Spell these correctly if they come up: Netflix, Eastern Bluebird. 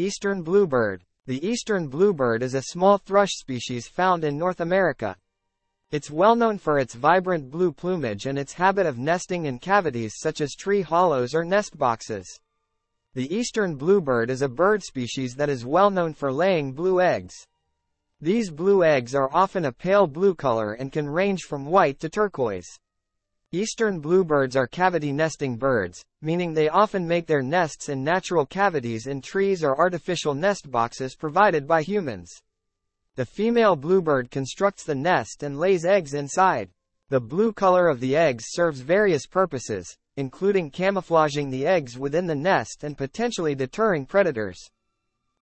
Eastern bluebird. The eastern bluebird is a small thrush species found in North America. It's well known for its vibrant blue plumage and its habit of nesting in cavities such as tree hollows or nest boxes. The eastern bluebird is a bird species that is well known for laying blue eggs. These blue eggs are often a pale blue color and can range from white to turquoise. Eastern bluebirds are cavity nesting birds, meaning they often make their nests in natural cavities in trees or artificial nest boxes provided by humans. The female bluebird constructs the nest and lays eggs inside. The blue color of the eggs serves various purposes, including camouflaging the eggs within the nest and potentially deterring predators.